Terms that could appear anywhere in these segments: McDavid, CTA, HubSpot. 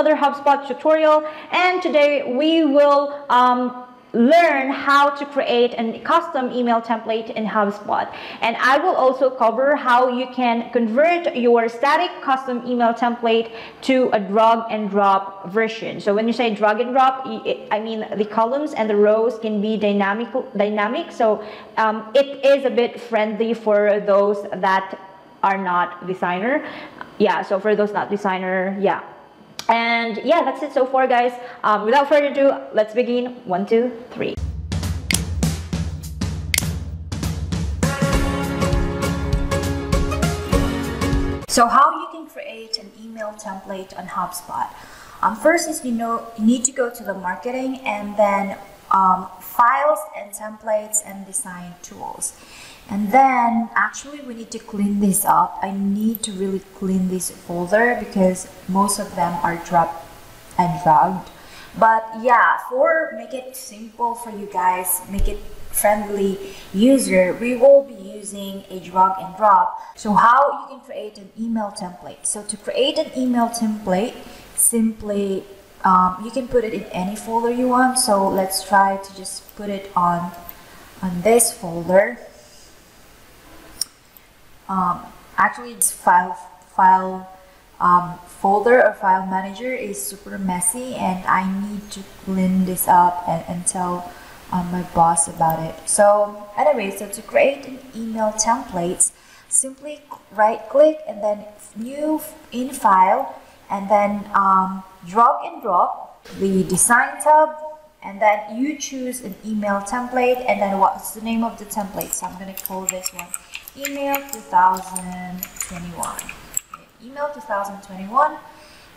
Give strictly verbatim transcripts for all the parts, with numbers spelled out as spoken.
another HubSpot tutorial, and today we will um, learn how to create a custom email template in HubSpot. And I will also cover how you can convert your static custom email template to a drag and drop version. So when you say drag and drop, I mean the columns and the rows can be dynamic, dynamic. So um, it is a bit friendly for those that are not designer. Yeah, so for those not designer, yeah. And yeah, that's it so far, guys. Um, without further ado, let's begin. One, two, three. So how you can create an email template on HubSpot. Um, first is you know you need to go to the marketing and then um, files and templates and design tools. And then actually we need to clean this up. I need to really clean this folder because most of them are dropped and dragged. But yeah, for make it simple for you guys, make it friendly user, we will be using a drag and drop. So how you can create an email template. So to create an email template, simply um, you can put it in any folder you want. So let's try to just put it on, on this folder. Um, actually, it's file file um, folder or file manager is super messy, and I need to clean this up and, and tell um, my boss about it. So anyway, so to create an email templates, simply right click and then new in file, and then um, drag and drop the design tab, and then you choose an email template, and then what's the name of the template? So I'm gonna call this one email twenty twenty-one, email twenty twenty-one,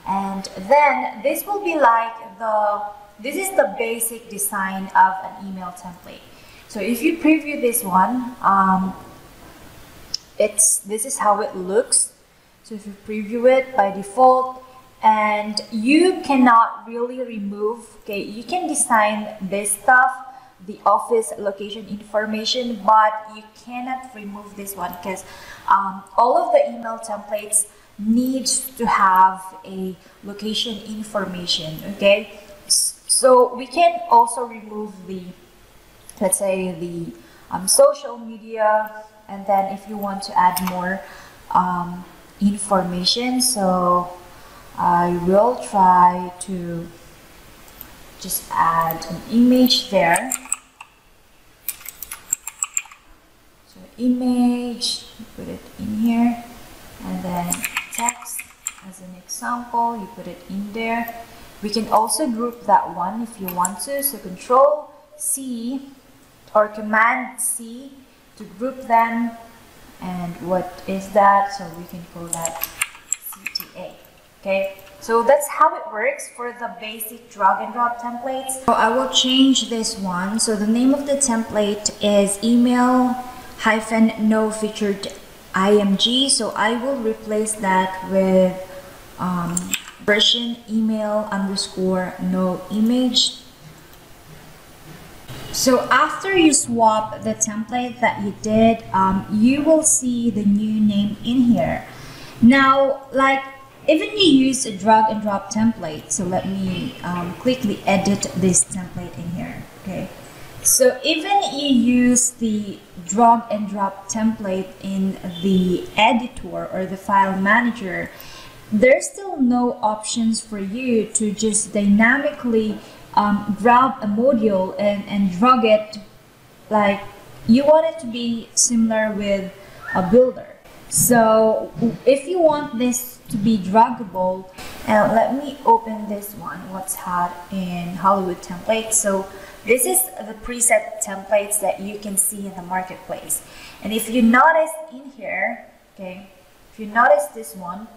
and then this will be like the this is the basic design of an email template. So if you preview this one, um, it's this is how it looks. So if you preview it by default, and you cannot really remove. Okay, you can design this stuff, the office location information, but you cannot remove this one because um, all of the email templates needs to have a location information. Okay, so we can also remove the, let's say the um, social media, and then if you want to add more um, information, so I will try to just add an image there. Image, put it in here, and then text as an example, you put it in there. We can also group that one if you want to, so control C or command C to group them. And what is that? So we can call that C T A. Okay, so that's how it works for the basic drag and drop templates. So I will change this one. So the name of the template is email hyphen no featured I M G, so I will replace that with um, version email underscore no image. So after you swap the template that you did, um, you will see the new name in here. Now, like even you use a drag and drop template, so let me um, quickly edit this template in here. Okay. So even you use the drag and drop template in the editor or the file manager, there's still no options for you to just dynamically um, grab a module and, and drag it like you want it to be similar with a builder. So if you want this to be draggable, and uh, let me open this one, what's hot in Hollywood template. So this is the preset templates that you can see in the marketplace. And if you notice in here, okay, if you notice this one,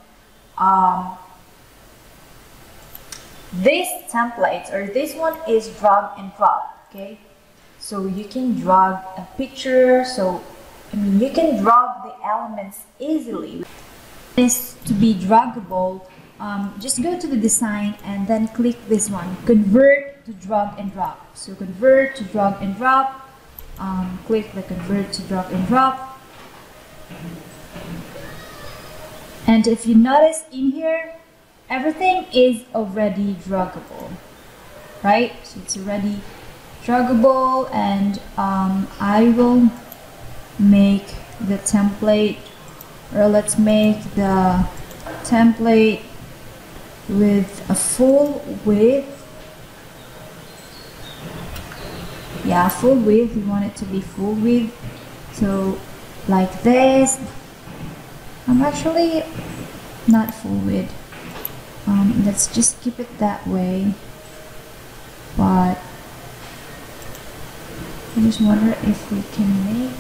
um, these templates or this one is drag and drop, okay? So you can drag a picture, so I mean, you can drag the elements easily. This to be draggable, um, just go to the design and then click this one, convert to drag and drop. So convert to drag and drop, um, click the convert to drag and drop. And if you notice in here, everything is already druggable, right? So it's already druggable, and um, I will make the template, or let's make the template with a full width. Yeah, full width, we want it to be full width. So like this. I'm actually not full width. Um, let's just keep it that way. But I just wonder if we can make.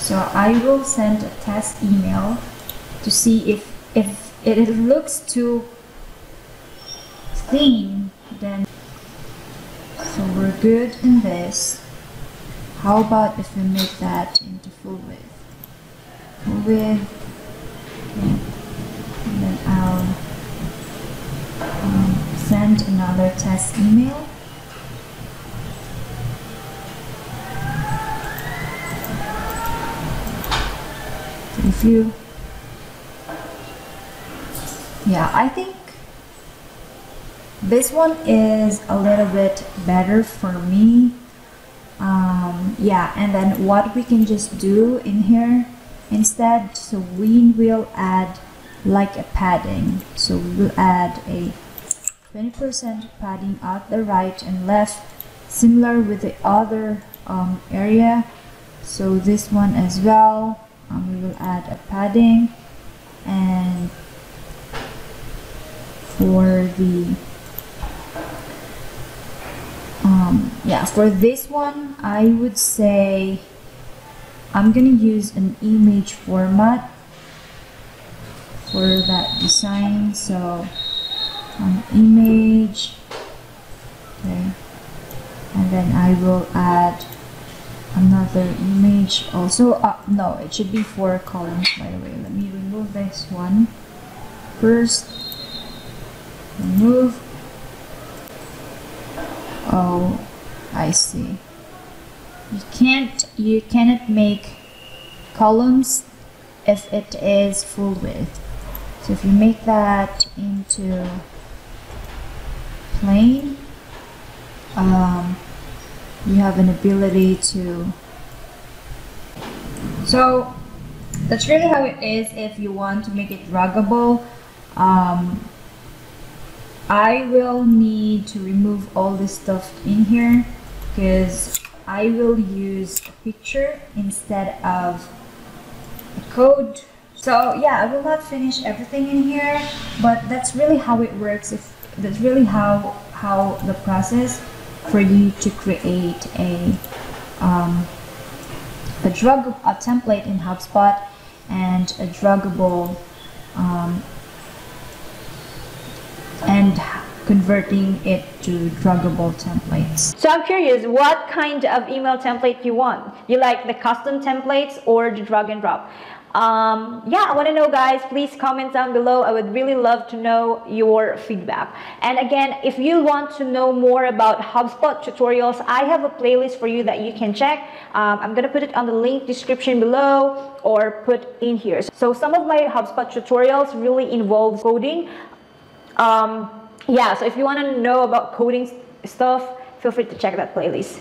So I will send a test email to see if if it looks too thin, then. So we're good in this. How about if we make that into full width? Full width. Okay. And then I'll um, send another test email. If you, yeah, I think this one is a little bit better for me. Um, yeah, and then what we can just do in here instead, so we will add like a padding. So we will add a twenty percent padding at the right and left, similar with the other um, area. So this one as well, um, we will add a padding. And for the Um, yeah, for this one, I would say I'm gonna use an image format for that design. So, um, image, okay, and then I will add another image. Also, uh, no, it should be four columns. By the way, let me remove this one first. Remove. Oh, I see. You can't, you cannot make columns if it is full width. So if you make that into plain, um, you have an ability to. So that's really how it is. If you want to make it draggable, um, I will need to remove all this stuff in here because I will use a picture instead of a code. So yeah, I will not finish everything in here, but that's really how it works. It's, that's really how how the process for you to create a um, a drug a template in HubSpot and a druggable. Um, and converting it to druggable templates. So I'm curious, what kind of email template you want? You like the custom templates or the drag and drop? Um, yeah, I want to know, guys. Please comment down below. I would really love to know your feedback. And again, if you want to know more about HubSpot tutorials, I have a playlist for you that you can check. Um, I'm going to put it on the link description below or put in here. So some of my HubSpot tutorials really involve coding. Um, yeah, so if you want to know about coding stuff, feel free to check that playlist.